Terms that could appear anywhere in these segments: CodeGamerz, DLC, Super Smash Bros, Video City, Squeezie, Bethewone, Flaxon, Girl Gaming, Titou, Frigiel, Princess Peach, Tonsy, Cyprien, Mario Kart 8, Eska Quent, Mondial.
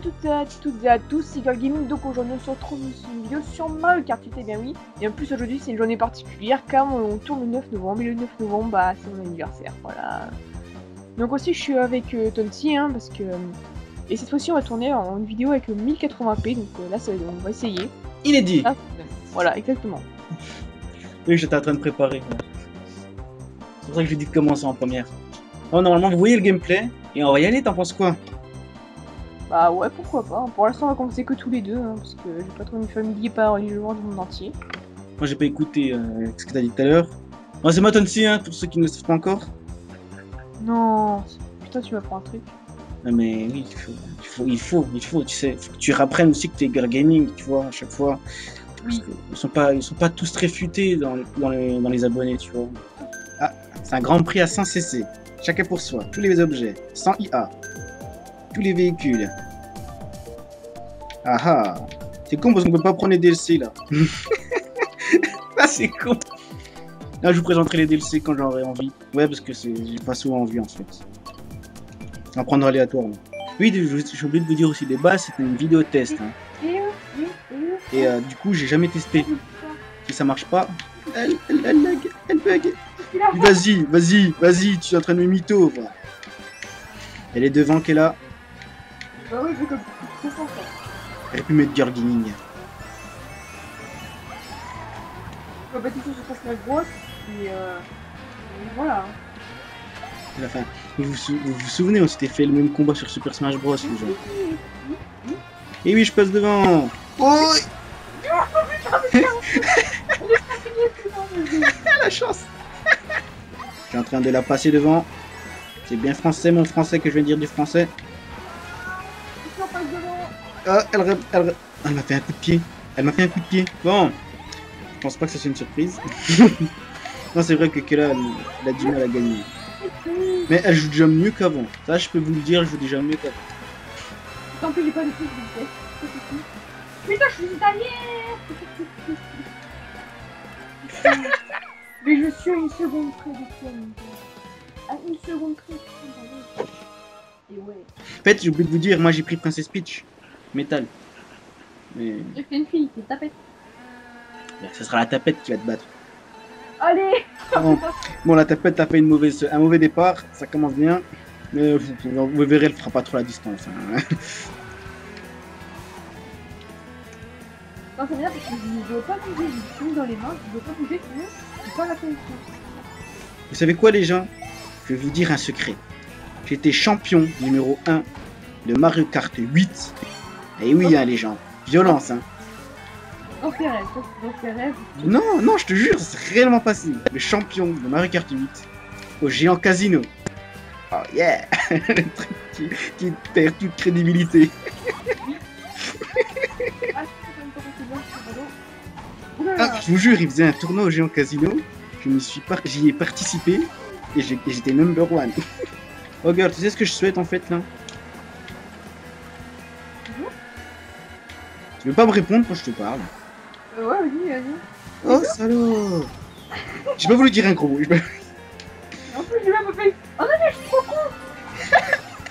à toutes et à tous, c'est Girl Gaming. Donc aujourd'hui on se retrouve sur une vidéo sur Mario Kart 8, et bien oui. Et en plus aujourd'hui c'est une journée particulière car on tourne le 9 novembre et le 9 novembre bah c'est mon anniversaire, voilà. Donc aussi je suis avec Tonsy hein, parce que... Et cette fois-ci on va tourner en une vidéo avec 1080p, donc là ça, on va essayer. Il est dit. Ah, voilà, exactement. Oui, j'étais en train de préparer. C'est pour ça que j'ai dit de commencer en première. Alors, normalement vous voyez le gameplay et on va y aller, t'en penses quoi? Bah ouais, pourquoi pas. Pour l'instant, on va commencer que tous les deux, hein, parce que j'ai pas trop une famille par les joueurs du monde entier. Moi, j'ai pas écouté ce que t'as dit tout à l'heure. Moi, c'est ma Tonsy, hein, pour ceux qui ne le savent pas encore. Non, putain, tu m'apprends un truc. Non, mais oui, il faut, tu sais, faut que tu rapprennes aussi que t'es Girl Gaming, tu vois, à chaque fois. Oui. Ils sont pas tous réfutés dans les abonnés, tu vois. Ah, c'est un grand prix à 100 CC. Chacun pour soi, tous les objets, 100 IA. Tous les véhicules. Ah ah. C'est con parce qu'on peut pas prendre les DLC là. Là c'est con. Là je vous présenterai les DLC quand j'aurai envie. Ouais parce que j'ai pas souvent envie en fait. On va prendre aléatoirement. Oui, j'ai oublié de vous dire aussi les bases, c'était une vidéo test. Hein. Et du coup j'ai jamais testé. Si ça marche pas. Elle lag, elle bug. Vas-y, tu es en train de me mytho. Quoi. Elle est devant qu'elle a. Bah oui, c'est comme ça. Elle a pu mettre Girl Gaming. Bah du coup, je passe la grosse et voilà. La fin. Vous vous souvenez, on s'était fait le même combat sur Super Smash Bros. Les gens. Et oui, je passe devant. Oh la chance. Je suis en train de la passer devant. C'est bien français, mon français, que je vais dire du français. Ah, elle m'a fait un coup de pied. Elle m'a fait un coup de pied. Bon, je pense pas que ça soit une surprise. Non, c'est vrai que Kela, elle a du mal à gagner. Mais elle joue déjà mieux qu'avant. Ça, je peux vous le dire, elle joue déjà mieux qu'avant. Tant pis, j'ai pas de truc, je vous le fais. Putain, je suis italienne. Mais je suis une seconde près de toi. Une seconde près. Et ouais. En fait, j'ai oublié de vous dire, moi j'ai pris Princess Peach, métal. Mais. J'ai fait une fille, c'est une tapette. Là, ce sera la tapette qui va te battre. Allez. Bon, la tapette a fait un mauvais départ, ça commence bien. Mais vous verrez, elle fera pas trop la distance. Hein. Non, c'est bien parce que je ne veux pas bouger, je suis dans les mains, je ne veux pas bouger, sinon je n'ai pas la connexion. Vous savez quoi, les gens? Je vais vous dire un secret. J'étais champion numéro 1 de Mario Kart 8. Et oui, hein, les gens. Violence, hein. Dans tes rêves, Non, non, je te jure, c'est réellement passé. Le champion de Mario Kart 8 au géant casino. Oh yeah. Le truc qui perd toute crédibilité. Ah, je vous jure, il faisait un tournoi au géant casino. J'y ai participé. Et j'étais number one. Oh girl, tu sais ce que je souhaite en fait là? Bonjour. Tu veux pas me répondre quand je te parle? Ouais, vas-y. Oh salaud. J'ai pas voulu dire un gros mot. En plus, j'ai même pas fait. Oh non, mais je suis trop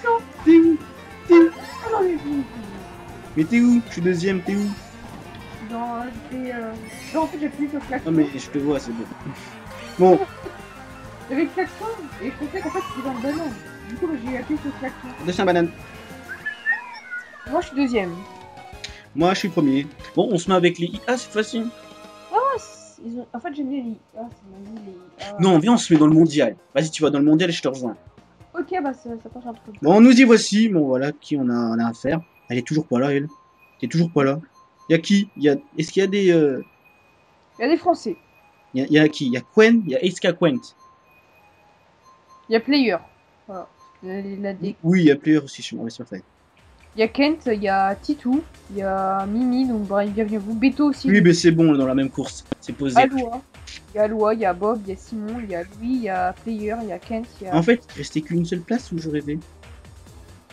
con. T'es où? Mais t'es où? Je suis deuxième, t'es où? Non, en fait, j'ai appuyé sur Flaxon. Non, mais je te vois, c'est bon. Bon. J'avais le Flaxon et je pensais qu'en fait c'était dans le banane. Du coup j'ai appuyé sur le Flaxon. Deuxième banane. Moi je suis deuxième. Moi je suis premier. Bon, on se met avec les IA cette fois-ci. Ah ouais, en fait j'aime bien les IA. Non, viens, on se met dans le mondial. Vas-y, tu vas dans le mondial et je te rejoins. Ok, bah ça passe un truc. Bon, nous y voici. Bon, voilà qui on a à faire. Elle est toujours pas là, elle. T'es toujours pas là. Y'a qui? Est-ce qu'il y a des... Y'a des Français. Y'a qui? Y'a Quen? Y'a Eska Quent. Il y a Player. Voilà. Oui, il y a Player aussi, je suis mauvaise sur ça. Il y a Kent, il y a Titou, il y a Mimi, donc bref, bienvenue. Beto aussi. Oui, mais c'est bon, dans la même course, c'est posé. Il y a Aloua, il y a Bob, il y a Simon, il y a lui, il y a Player, il y a Kent, il y a... En fait, il restait qu'une seule place où je rêvais.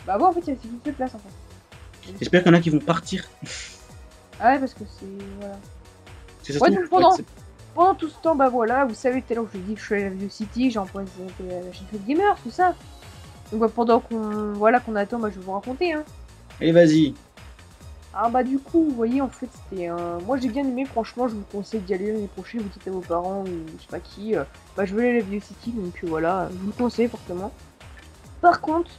Bah bon, en fait, il restait qu'une seule place en fait. J'espère qu'il y en a qui vont partir. Ah ouais, parce que c'est... Voilà. C'est ouais, donc pendant tout ce temps, bah voilà, vous savez, tout à l'heure, je vous ai dit que je suis allé à la Video City, j'ai emprunté la chaîne CodeGamerz, tout ça. Donc bah, pendant qu'on attend, bah, je vais vous raconter. Hein. Et vas-y. Ah bah du coup, vous voyez, en fait, c'était un... Moi j'ai bien aimé, franchement, je vous conseille d'y aller l'année prochaine, vous dites à vos parents, ou je sais pas qui, bah je veux aller à la Video City, donc voilà, je vous le conseille fortement. Par contre,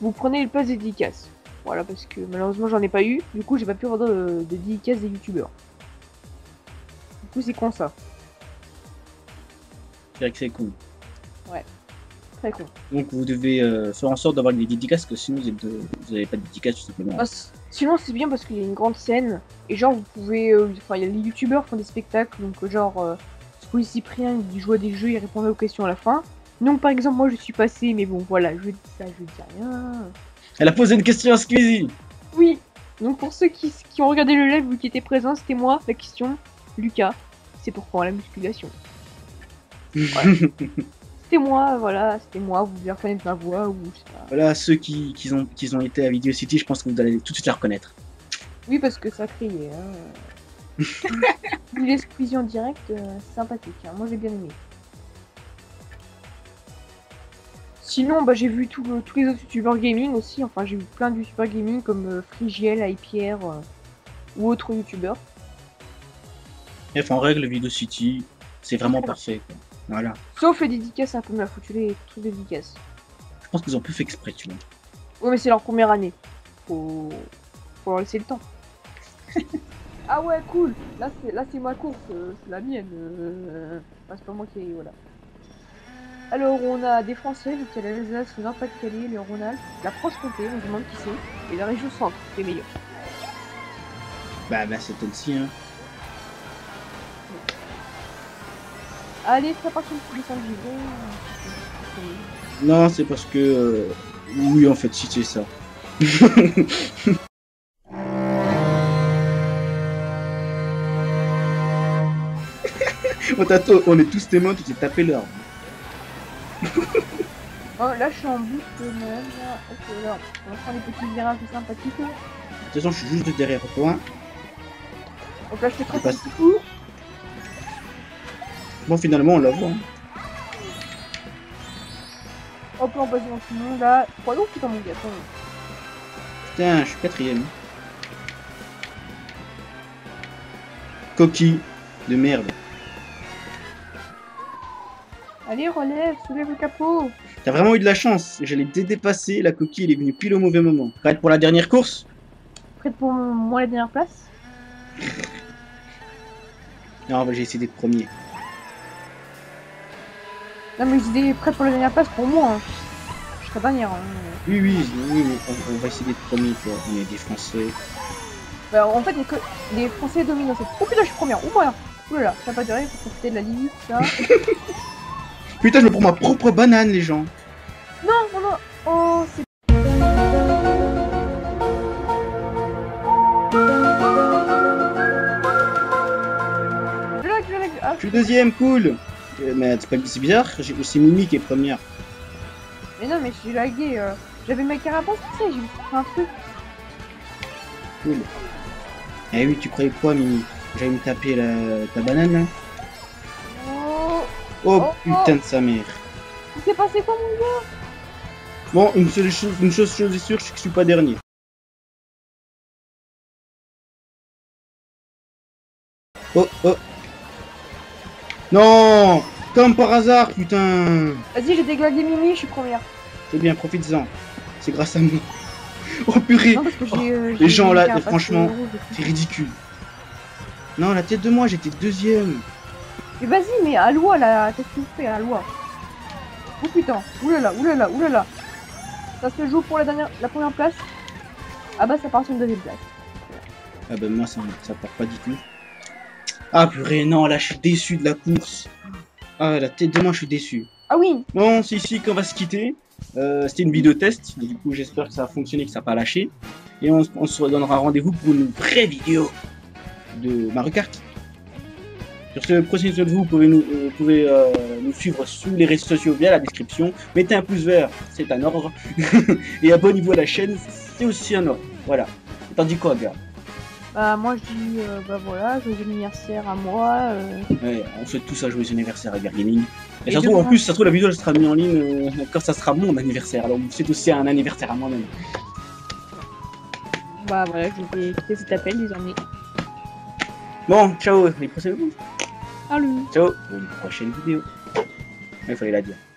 vous prenez les passes dédicaces. Voilà, parce que malheureusement j'en ai pas eu, du coup j'ai pas pu avoir de dédicaces des youtubeurs. Du coup c'est con ça. C'est vrai que c'est con. Ouais, très con. Donc vous devez faire en sorte d'avoir des dédicaces, que sinon vous avez pas de dédicaces tout simplement. Bah, sinon c'est bien parce qu'il y a une grande scène, et genre vous pouvez... Enfin les youtubeurs font des spectacles, donc genre... Squeezie, Cyprien, il joue à des jeux, il répondait aux questions à la fin. Donc par exemple moi je suis passé, mais bon voilà, je dis ça, je dis rien... Elle a posé une question à Squeezie. Oui. Donc pour ceux qui ont regardé le live ou qui étaient présents, c'était moi, la question. Lucas, c'est pourquoi la musculation. Voilà. C'était moi, voilà, c'était moi, vous devez reconnaître ma voix ou je sais pas. Voilà, ceux qui ont été à Video City, je pense que vous allez tout de suite la reconnaître. Oui, parce que ça criait. Hein. Vous les Squeezie en direct, c'est sympathique, hein. Moi j'ai bien aimé. Sinon, bah, j'ai vu tous les autres youtubeurs gaming aussi, enfin j'ai vu plein de youtubeurs gaming comme Frigiel, Cyprien ou autres youtubeurs. Bref, en règle, Video City, c'est vraiment parfait, quoi. Voilà. Sauf les dédicaces, un peu mal foutu, les trucs dédicaces. Je pense qu'ils ont pu faire exprès, tu vois. Ouais, mais c'est leur première année. Faut leur laisser le temps. Ah ouais, cool. Là, c'est ma course, c'est la mienne. C'est pas moi qui... voilà. Alors on a des Français, donc il y a l'Alsace, le Nord-Pas-de-Calais, le Rhône-Alpes, la Franche-Comté, on se demande qui c'est, et la région centre, les meilleurs. Bah c'est Tonsy, hein. Allez, c'est pas parce que je suis... Non, c'est parce que... Oui, en fait, si c'est ça. On est tous témoins, tu t'es tapé l'arme. Oh là je suis en boost même là. Ok là on va prendre des petits virages sympathiques. De toute façon je suis juste derrière toi. Donc là je fais très petit coup. Bon finalement on la voit. Hop là on passe dans tout le monde là. 3 jours qui t'en mon gars. Putain je suis 4ème. Coquille de merde. Allez, relève, soulève le capot. T'as vraiment eu de la chance. J'allais te dépasser, la coquille, elle est venue pile au mauvais moment. Prête pour la dernière course? Prête pour moi la dernière place? Non, j'ai essayé d'être premier. Non, mais j'étais prête pour la dernière place pour moi. Hein. Je serais dernière. Hein. Oui, mais on va essayer d'être premier, quoi. On est des Français. Bah, en fait, les Français dominent cette... Oh putain, je suis première. Oh voilà. Oulala, ça n'a pas duré, il faut profiter de la limite, ça. Putain, je me prends ma propre banane, les gens. Non. Oh, c'est... Je suis deuxième, cool. Mais c'est bizarre, c'est Mimi qui est première. Mais non, mais je suis lagué. J'avais ma carapace, tu sais, j'ai fait un truc. Cool. Eh oui, tu croyais quoi, Mimi? J'allais me taper ta banane, là. Oh putain de sa mère. Il s'est passé quoi mon gars? Bon, une chose est sûre, c'est que je suis pas dernier. Oh. Non. Comme par hasard, putain. Vas-y, j'ai dégagé Mimi, je suis première. C'est bien, profites-en. C'est grâce à moi. Oh purée. Non, les gens là, franchement, c'est ridicule. Non, la tête de moi, j'étais deuxième. Mais vas-y, mais à loi là, qu'est-ce que vous faites à loi? Oh putain, oulala. Ça se joue pour la première place. Ah bah ça part sur une deuxième place. Ah bah moi ça part pas du tout. Ah purée, non, là je suis déçu de la course. Ah la tête de moi, je suis déçu. Ah oui. Bon, c'est ici qu'on va se quitter. C'était une vidéo test, du coup j'espère que ça a fonctionné, que ça n'a pas lâché. Et on se redonnera rendez-vous pour une vraie vidéo de Mario Kart. Sur ce, prenez soin de vous, vous pouvez nous suivre sous les réseaux sociaux via la description. Mettez un pouce vert, c'est un ordre. Et abonnez-vous à la chaîne, c'est aussi un ordre. Voilà. T'en dis quoi, gars? Bah, moi, je dis, bah voilà, joyeux anniversaire à moi. Ouais, on souhaite tous un joyeux anniversaire à Girl Gaming. Et ça se trouve, en plus, ça se trouve, la vidéo elle sera mise en ligne quand ça sera mon anniversaire. Alors, c'est aussi un anniversaire à moi-même. Bah voilà, je vais quitter cet appel désormais. Bon, ciao, les prochains vidéos. Salut. Ciao, pour une prochaine vidéo. Il fallait la dire.